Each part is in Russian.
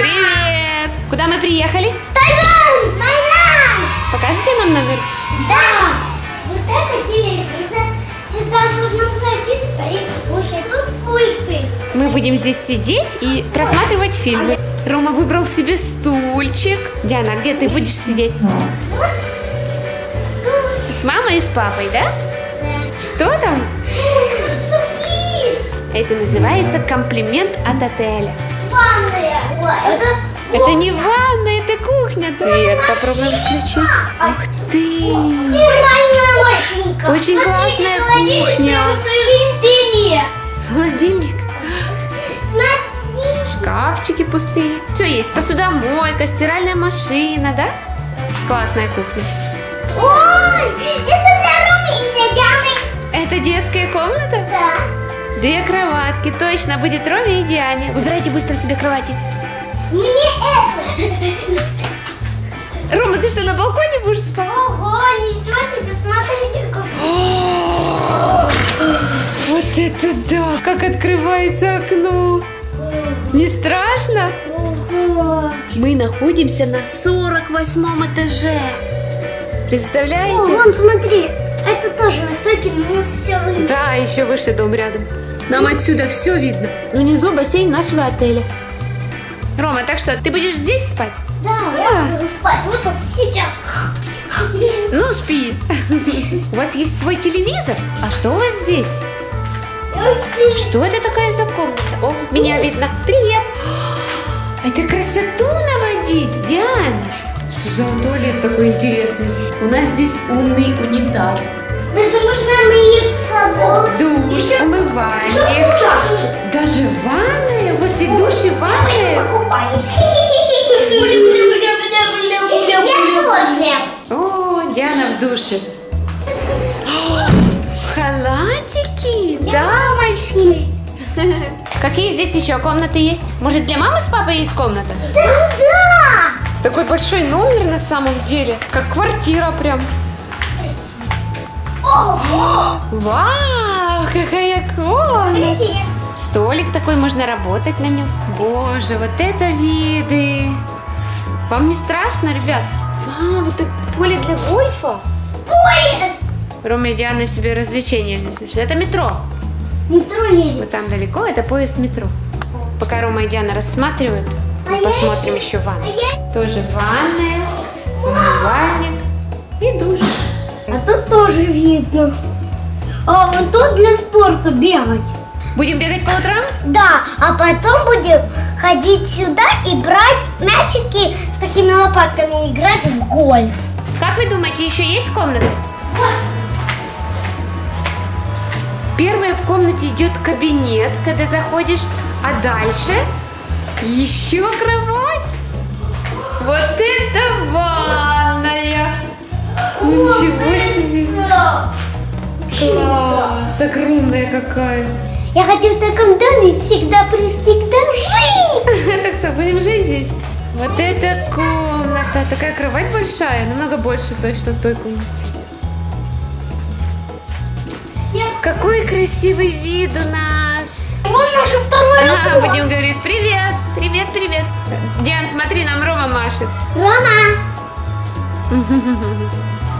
Привет! Куда мы приехали? В Таиланд! Таиланд! Покажите нам номер? Да! Вот это телевизор. Сюда нужно садиться и слушать. Тут пульты. Мы будем здесь сидеть и просматривать фильмы. Рома выбрал себе стульчик. Диана, где ты будешь сидеть? Вот. С мамой и с папой, да? Да. Что там? Сюрприз! Это называется комплимент от отеля. Ванная. О, это не ванная, это кухня. Свет попробуем включить. Ух ты! Стиральная машинка. Очень классная кухня. Холодильник. Шкафчики пустые. Все есть. Посудомойка, стиральная машина, да? Классная кухня. Ой, это для Ромы и для Дианы. Это детская комната? Да. Две кроватки, точно, будет Роме и Диане. Выбирайте быстро себе кровати. Мне это. Рома, ты что, на балконе будешь спать? Ого, ничего себе, смотрите, как. Вот это да, как открывается окно. Не страшно? Ого. Мы находимся на 48-м этаже. Представляете? О, вон, смотри, это тоже высокий, но у нас все выше. Да, еще выше дом рядом. Нам отсюда все видно. Внизу бассейн нашего отеля. Рома, так что, ты будешь здесь спать? Да, я буду спать. Вот он сейчас. Ну, спи. У вас есть свой телевизор? А что у вас здесь? Что это такая за комната? О, меня видно. Привет. Это красоту наводить, Диана. Что за туалет такой интересный? У нас здесь умный унитаз. Даже можно мыться, душ, умывальник. Даже ванная, у вас и душ, и ванная. Я тоже. О, Диана в душе. Халатики, дамочки. Какие здесь еще комнаты есть? Может, для мамы с папой есть комната? Да. Такой большой номер на самом деле, как квартира прям. Вау, какая комната! Столик такой, можно работать на нем. Боже, вот это виды! Вам не страшно, ребят? Вау, вот это поле для гольфа. Поле! Рома и Диана себе развлечения здесь. Это метро. Метро едет. Вот там далеко, это поезд метро. Пока Рома и Диана рассматривают, мы посмотрим еще ванну. Тоже ванная, умывальник и душ. А тут тоже видно. А вот тут для спорта бегать. Будем бегать по утрам? Да, а потом будем ходить сюда и брать мячики с такими лопатками и играть в гольф. Как вы думаете, еще есть комната? Первая в комнате идет кабинет, когда заходишь, а дальше еще кровать. Вот это ванная. Ничего себе! Класс! Огромная какая! Я хочу в таком доме всегда жить! Так что, будем жить здесь? Вот эта комната! Такая кровать большая, намного больше той, что в той комнате. Какой красивый вид у нас! Вот наше второе окно! Будем говорить привет! Привет, привет! Диан, смотри, нам Рома машет! Рома!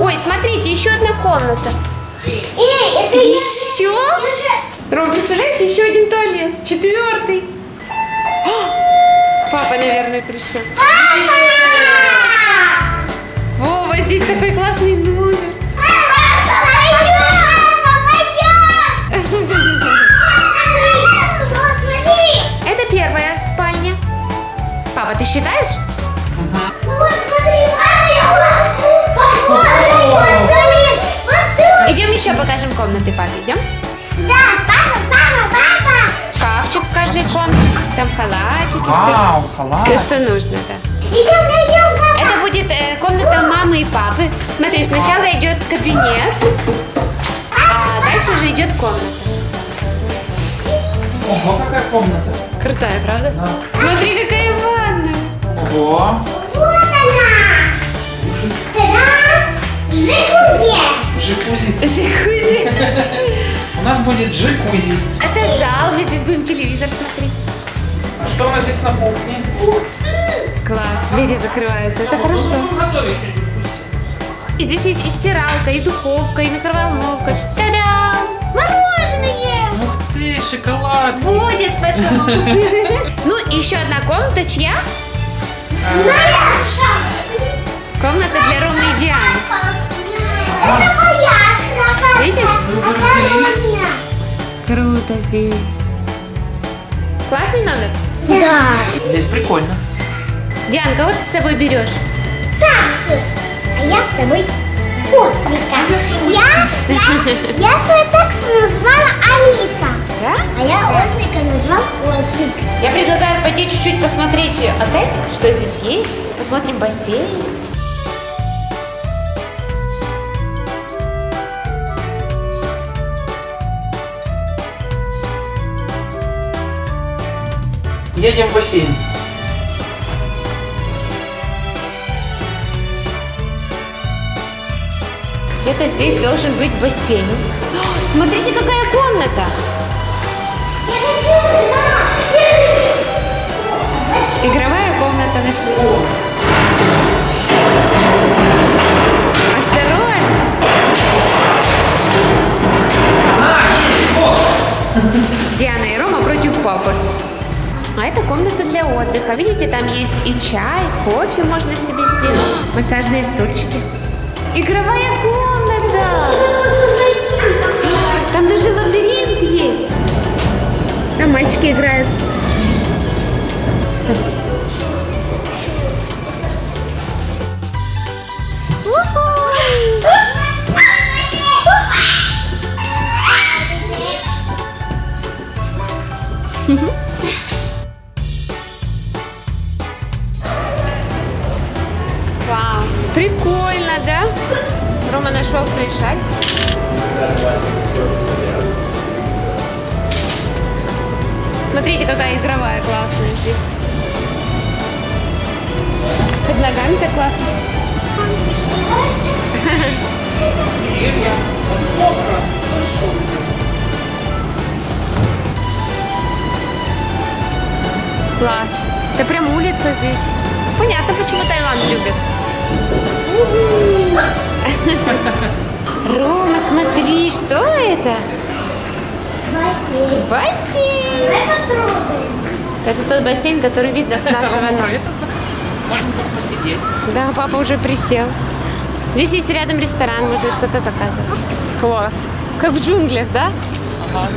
Ой, смотрите, еще одна комната. Эй, это еще? Ром, представляешь, еще один туалет. Четвертый. Папа, наверное, пришел. Папа! Вова, здесь такой классный номер. Папа, пойдем! Вот, смотри. Это первая спальня. Папа, ты считаешь? Вот, смотри, идем еще покажем комнаты папе, идем? Да, папа, папа, папа! Шкафчик в каждой комнате, там халатики, все, халат. Все, что нужно, да. Идем, папа. Это будет комната мамы и папы. Смотри, сначала идет кабинет, а дальше уже идет комната. Ого, какая комната! Крутая, правда? Да. Смотри, какая ванна! Ого! Джакузи! Джакузи! Джакузи! У нас будет джакузи. Это зал, мы здесь будем телевизор смотреть. А что у нас здесь на кухне? Ух ты! Класс, двери закрываются, это хорошо. И здесь есть и стиралка, и духовка, и микроволновка. Та-дам! Мороженое! Ух ты, шоколадки! Будет потом! Ну и еще одна комната, чья? Наша! Комната для Ромы и Дианы. Это моя кровать! Видишь? Круто здесь. Классный номер? Да. Здесь прикольно. Диан, кого ты с собой берешь? Таксу. А я с тобой ослика. Я свой таксу назвала Алиса. Да? А я ослика назвал Ослик. Я предлагаю пойти чуть-чуть посмотреть отель, что здесь есть. Посмотрим бассейн. Едем в бассейн. Это здесь должен быть бассейн. О, смотрите, какая комната! Игровая комната наша. Осторожно! Диана и Рома против папы. А это комната для отдыха. Видите, там есть и чай, кофе можно себе сделать, массажные стульчики. Игровая комната! Там даже лабиринт есть. Там мальчики играют. Вау, прикольно, да? Рома нашел свой шаль. Смотрите, какая игровая классная здесь. Под ногами-то классно. Класс. Это прям улица здесь. Понятно, почему Таиланд любит. Рома, смотри, что это? Бассейн. Бассейн. Это тот бассейн, который видно с нашего номера. Можно только посидеть. Да, папа уже присел. Здесь есть рядом ресторан, можно что-то заказывать. Класс. Как в джунглях, да? Ага.